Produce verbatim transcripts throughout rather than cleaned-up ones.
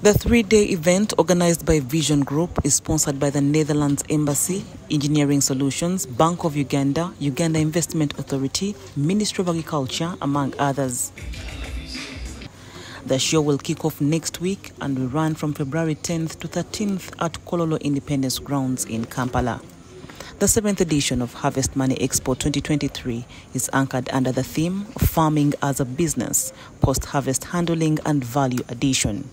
The three-day event organized by Vision Group is sponsored by the Netherlands Embassy, Engineering Solutions, Bank of Uganda, Uganda Investment Authority, Ministry of Agriculture, among others. The show will kick off next week and will run from February tenth to thirteenth at Kololo Independence Grounds in Kampala. The seventh edition of Harvest Money Expo twenty twenty-three is anchored under the theme Farming as a Business, Post-Harvest Handling and Value Addition.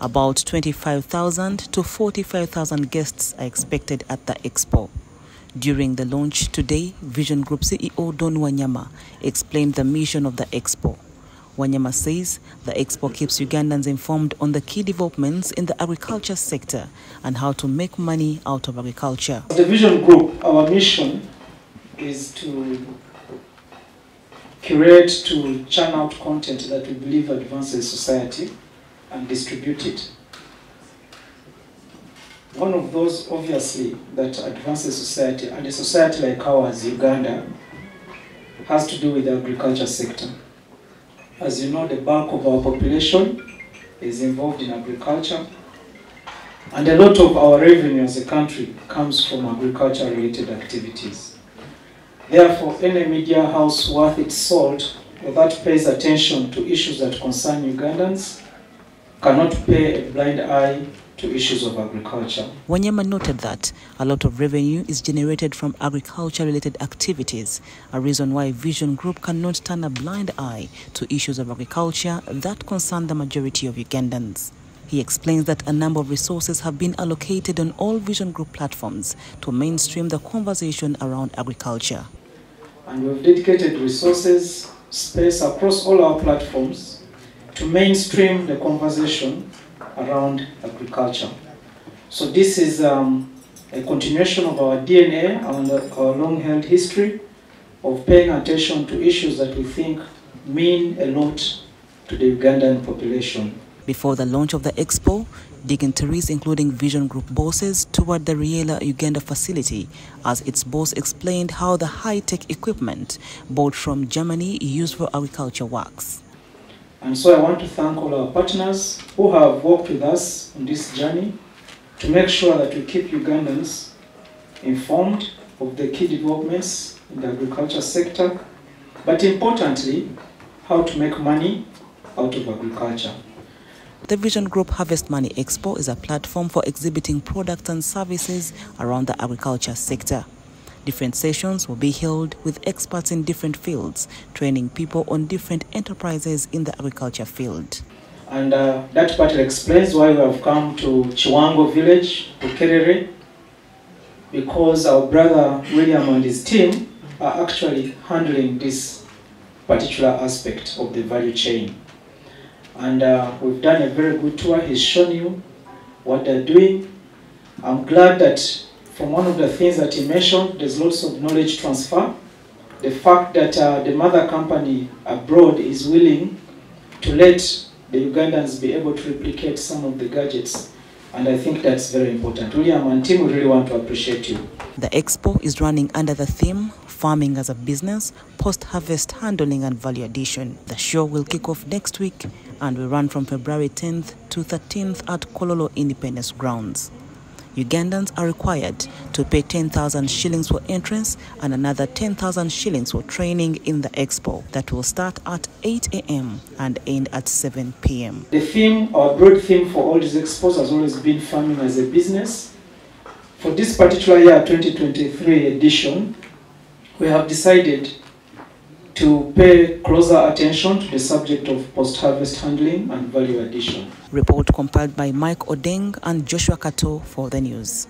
About twenty-five thousand to forty-five thousand guests are expected at the expo. During the launch today, Vision Group C E O Don Wanyama explained the mission of the expo. Wanyama says the expo keeps Ugandans informed on the key developments in the agriculture sector and how to make money out of agriculture. The Vision Group, our mission is to curate, to churn out content that we believe advances society, and distribute it. One of those, obviously, that advances society, and a society like ours, Uganda, has to do with the agriculture sector. As you know, the bulk of our population is involved in agriculture, and a lot of our revenue as a country comes from agriculture-related activities. Therefore, any media house worth its salt or that pays attention to issues that concern Ugandans cannot pay a blind eye to issues of agriculture. Wanyama noted that a lot of revenue is generated from agriculture-related activities, a reason why Vision Group cannot turn a blind eye to issues of agriculture that concern the majority of Ugandans. He explains that a number of resources have been allocated on all Vision Group platforms to mainstream the conversation around agriculture. And we've dedicated resources, space across all our platforms to mainstream the conversation around agriculture. So this is um, a continuation of our D N A and our long-held history of paying attention to issues that we think mean a lot to the Ugandan population. Before the launch of the expo, dignitaries including Vision Group bosses toured the Riela Uganda facility as its boss explained how the high-tech equipment bought from Germany used for agriculture works. And so I want to thank all our partners who have worked with us on this journey to make sure that we keep Ugandans informed of the key developments in the agriculture sector, but importantly, how to make money out of agriculture. The Vision Group Harvest Money Expo is a platform for exhibiting products and services around the agriculture sector. Different sessions will be held with experts in different fields, training people on different enterprises in the agriculture field. And uh, that partly explains why we have come to Chiwango village, to Keriri, because our brother William and his team are actually handling this particular aspect of the value chain. And uh, we've done a very good tour. He's shown you what they're doing. I'm glad that from one of the things that he mentioned, there's lots of knowledge transfer. The fact that uh, the mother company abroad is willing to let the Ugandans be able to replicate some of the gadgets. And I think that's very important. William and team, we really want to appreciate you. The expo is running under the theme, Farming as a Business, Post-Harvest Handling and Value Addition. The show will kick off next week and will run from February tenth to thirteenth at Kololo Independence Grounds. Ugandans are required to pay ten thousand shillings for entrance and another ten thousand shillings for training in the expo that will start at eight A M and end at seven P M The theme, our broad theme for all these expos has always been farming as a business. For this particular year, twenty twenty-three edition, we have decided to pay closer attention to the subject of post-harvest handling and value addition. Report compiled by Mike Oding and Joshua Kato for the news.